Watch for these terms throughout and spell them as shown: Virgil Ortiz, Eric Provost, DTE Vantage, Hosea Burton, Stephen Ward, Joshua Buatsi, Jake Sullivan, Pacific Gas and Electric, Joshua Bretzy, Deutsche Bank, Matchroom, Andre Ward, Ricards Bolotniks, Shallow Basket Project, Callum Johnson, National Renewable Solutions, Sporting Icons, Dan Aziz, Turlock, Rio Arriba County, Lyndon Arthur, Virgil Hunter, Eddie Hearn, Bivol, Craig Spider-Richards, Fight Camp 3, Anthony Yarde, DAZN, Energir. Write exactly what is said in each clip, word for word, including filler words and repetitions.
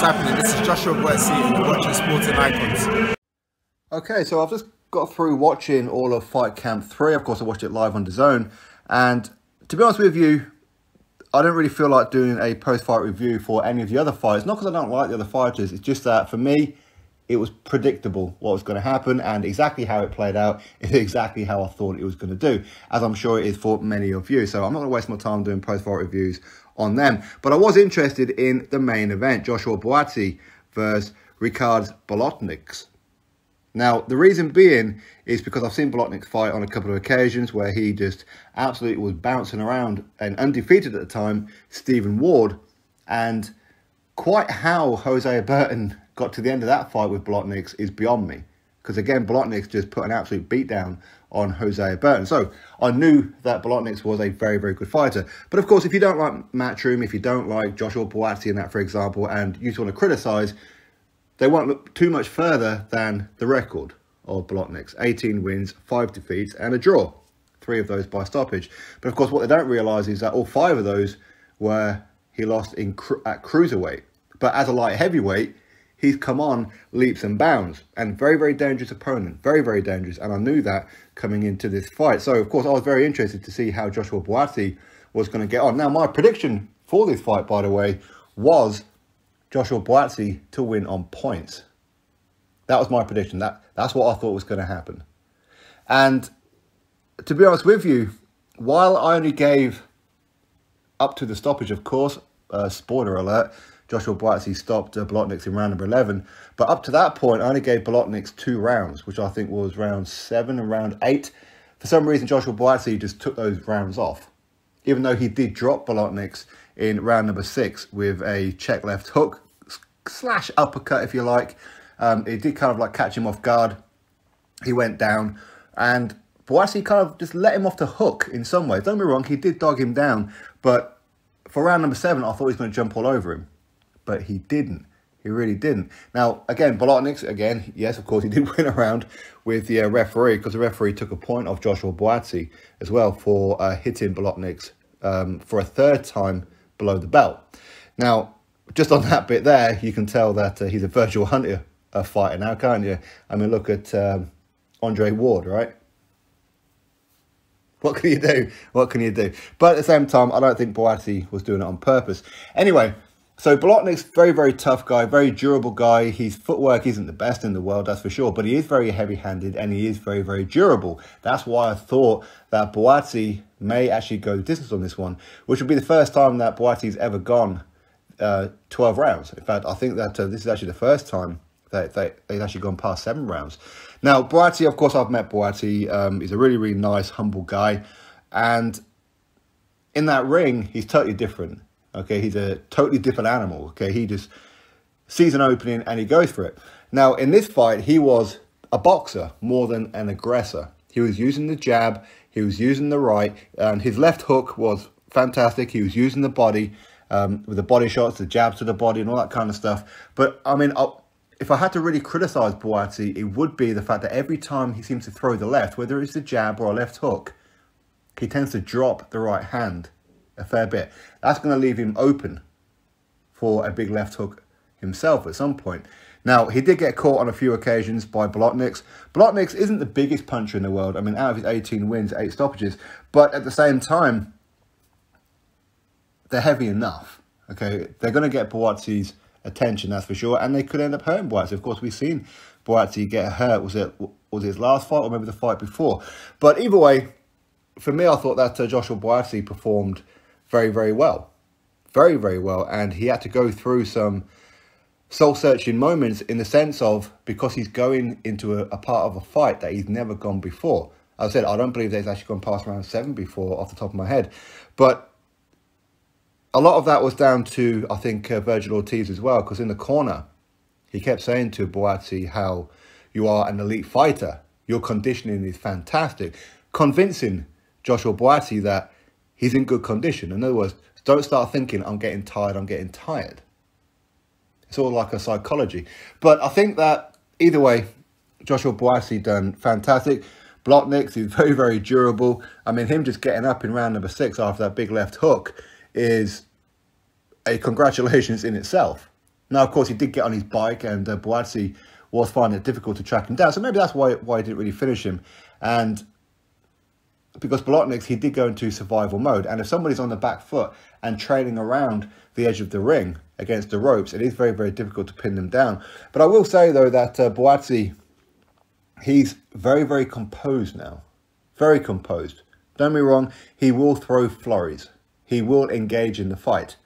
what's happening. This is Joshua Bretzy and you're watching Sporting Icons. Okay, so I've just got through watching all of Fight Camp three. Of course, I watched it live on DAZN. And to be honest with you, I don't really feel like doing a post-fight review for any of the other fights. Not because I don't like the other fighters. It's just that for me, it was predictable what was going to happen, and exactly how it played out is exactly how I thought it was going to do, as I'm sure it is for many of you. So I'm not going to waste my time doing post-fight reviews on them. But I was interested in the main event, Joshua Buatsi versus Ricards Bolotniks. Now, the reason being is because I've seen Bolotniks fight on a couple of occasions where he just absolutely was bouncing around and undefeated at the time, Stephen Ward. And quite how Hosea Burton got to the end of that fight with Bolotniks is beyond me. Because again, Bolotniks just put an absolute beatdown on Hosea Burton. So I knew that Bolotniks was a very, very good fighter. But of course, if you don't like Matchroom, if you don't like Joshua Buatsi and that, for example, and you just want to criticise, they won't look too much further than the record of Bolotniks. eighteen wins, five defeats and a draw. Three of those by stoppage. But of course, what they don't realise is that all five of those were he lost in cru at cruiserweight. But as a light heavyweight, he's come on leaps and bounds. And very, very dangerous opponent. Very, very dangerous. And I knew that coming into this fight. So, of course, I was very interested to see how Joshua Buatsi was going to get on. Now, my prediction for this fight, by the way, was Joshua Buatsi to win on points. That was my prediction. That, that's what I thought was going to happen. And to be honest with you, while I only gave up to the stoppage, of course, uh, spoiler alert, Joshua Buatsi stopped uh, Bolotniks in round number eleven. But up to that point, I only gave Bolotniks two rounds, which I think was round seven and round eight. For some reason, Joshua Buatsi just took those rounds off, even though he did drop Bolotniks in round number six with a check left hook slash uppercut, if you like. Um, it did kind of like catch him off guard. He went down and Buatsi kind of just let him off the hook in some ways. Don't get me wrong, he did dog him down, but for round number seven, I thought he was going to jump all over him, but he didn't. He really didn't. Now, again, Bolotniks, again, yes, of course, he did win a round with the uh, referee because the referee took a point off Joshua Buatsi as well for uh, hitting Bolotniks um, for a third time below the belt. Now, just on that bit there, you can tell that uh, he's a Virgil Hunter uh, fighter now, can't you? I mean, look at um, Andre Ward, right? What can you do? What can you do? But at the same time, I don't think Buatsi was doing it on purpose. Anyway, so Bolotniks, very, very tough guy, very durable guy. His footwork isn't the best in the world, that's for sure, but he is very heavy-handed and he is very, very durable. That's why I thought that Buatsi may actually go the distance on this one, which would be the first time that Buatsi's ever gone uh, twelve rounds. In fact, I think that uh, this is actually the first time that they, they've actually gone past seven rounds. Now, Buatsi, of course, I've met Buatsi. Um, he's a really, really nice, humble guy. And in that ring, he's totally different. Okay, he's a totally different animal. Okay, he just sees an opening and he goes for it. Now, in this fight, he was a boxer more than an aggressor. He was using the jab, he was using the right, and his left hook was fantastic. He was using the body um, with the body shots, the jabs to the body and all that kind of stuff. But, I mean, I'll, if I had to really criticize Buatsi, it would be the fact that every time he seems to throw the left, whether it's a jab or a left hook, he tends to drop the right hand a fair bit. That's going to leave him open for a big left hook himself at some point. Now, he did get caught on a few occasions by Bolotniks. Bolotniks isn't the biggest puncher in the world. I mean, out of his eighteen wins, eight stoppages. But at the same time, they're heavy enough. Okay, they're going to get Buatsi's attention, that's for sure. And they could end up hurting Buatsi. Of course, we've seen Buatsi get hurt. Was it, was it his last fight or maybe the fight before? But either way, for me, I thought that uh, Joshua Buatsi performed very, very well. Very, very well. And he had to go through some soul-searching moments in the sense of, because he's going into a, a part of a fight that he's never gone before. As I said, I don't believe that he's actually gone past round seven before off the top of my head. But a lot of that was down to, I think, uh, Virgil Ortiz as well. Because in the corner, he kept saying to Buatsi how you are an elite fighter. Your conditioning is fantastic. Convincing Joshua Buatsi that he's in good condition. In other words, don't start thinking, I'm getting tired, I'm getting tired. It's all like a psychology. But I think that, either way, Joshua Buatsi done fantastic. Bolotniks, he's very, very durable. I mean, him just getting up in round number six after that big left hook is a congratulations in itself. Now, of course, he did get on his bike, and uh, Buatsi was finding it difficult to track him down. So maybe that's why why he didn't really finish him. And because Bolotniks, he did go into survival mode. And if somebody's on the back foot and trailing around the edge of the ring against the ropes, it is very, very difficult to pin them down. But I will say, though, that uh, Buatsi, he's very, very composed now. Very composed. Don't be wrong, he will throw flurries. He will engage in the fight.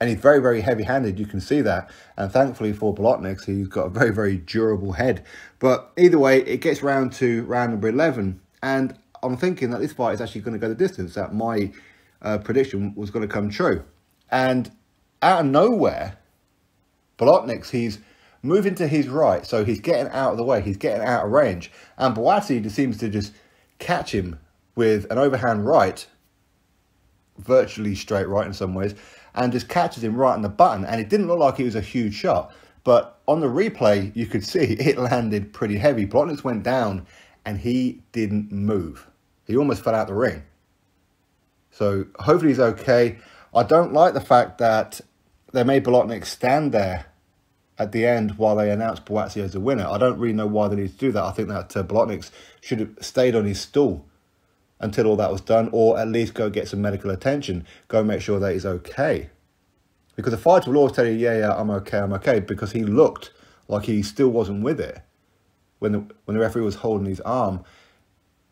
And he's very, very heavy-handed, you can see that. And thankfully for Bolotniks, he's got a very, very durable head. But either way, it gets round to round number eleven. And I'm thinking that this fight is actually going to go the distance, that my uh, prediction was going to come true. And out of nowhere, Bolotniks, he's moving to his right. So he's getting out of the way. He's getting out of range. And Buatsi just seems to just catch him with an overhand right, virtually straight right in some ways, and just catches him right on the button. And it didn't look like it was a huge shot. But on the replay, you could see it landed pretty heavy. Bolotniks went down and he didn't move. He almost fell out the ring. So hopefully he's okay. I don't like the fact that they made Bolotniks stand there at the end while they announced Buatsi as the winner. I don't really know why they need to do that. I think that uh, Bolotniks should have stayed on his stool until all that was done, or at least go get some medical attention, go make sure that he's okay. Because the fighter will always tell you, yeah, yeah, I'm okay, I'm okay, because he looked like he still wasn't with it when the, when the referee was holding his arm,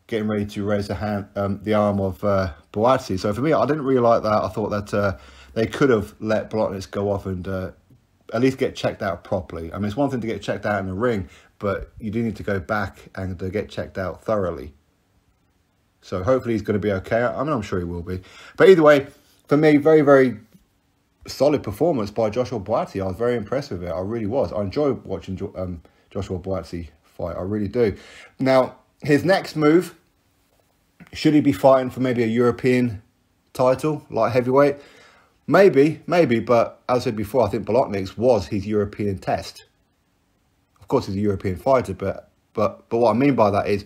getting ready to raise the, hand, um, the arm of uh, Buatsi. So for me, I didn't really like that. I thought that uh, they could have let Bolotniks go off and uh, at least get checked out properly. I mean, it's one thing to get checked out in the ring, but you do need to go back and uh, get checked out thoroughly. So hopefully he's going to be okay. I mean, I'm sure he will be. But either way, for me, very, very solid performance by Joshua Buatsi. I was very impressed with it. I really was. I enjoyed watching jo um, Joshua Buatsi fight. I really do. Now, his next move, should he be fighting for maybe a European title, light heavyweight? Maybe, maybe. But as I said before, I think Bolotniks was his European test. Of course, he's a European fighter. But, but, but what I mean by that is,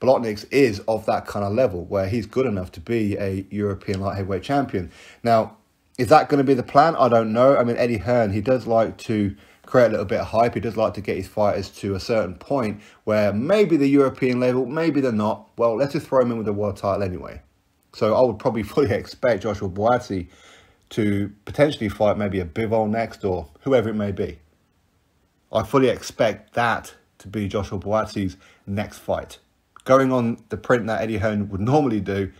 Bolotniks is of that kind of level where he's good enough to be a European light heavyweight champion. Now, is that going to be the plan? I don't know. I mean, Eddie Hearn, he does like to create a little bit of hype. He does like to get his fighters to a certain point where maybe the European level, maybe they're not. Well, let's just throw him in with the world title anyway. So I would probably fully expect Joshua Buatsi to potentially fight maybe a Bivol next, or whoever it may be. I fully expect that to be Joshua Buatsi's next fight. Going on the print that Eddie Hearn would normally do,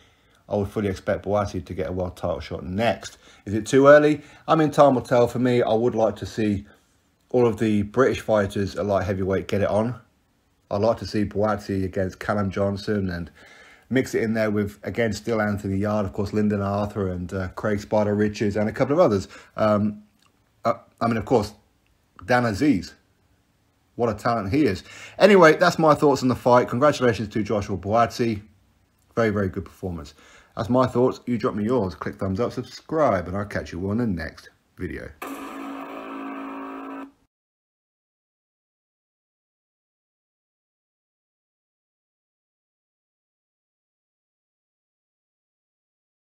I would fully expect Buatsi to get a world title shot next. Is it too early? I mean, time will tell. For me, I would like to see all of the British fighters at light heavyweight get it on. I'd like to see Buatsi against Callum Johnson, and mix it in there with, again, still Anthony Yarde, of course, Lyndon Arthur and uh, Craig Spider-Richards and a couple of others. Um, uh, I mean, of course, Dan Aziz. What a talent he is. Anyway, that's my thoughts on the fight. Congratulations to Joshua Buatsi. Very, very good performance. That's my thoughts. You drop me yours. Click thumbs up, subscribe, and I'll catch you all in the next video.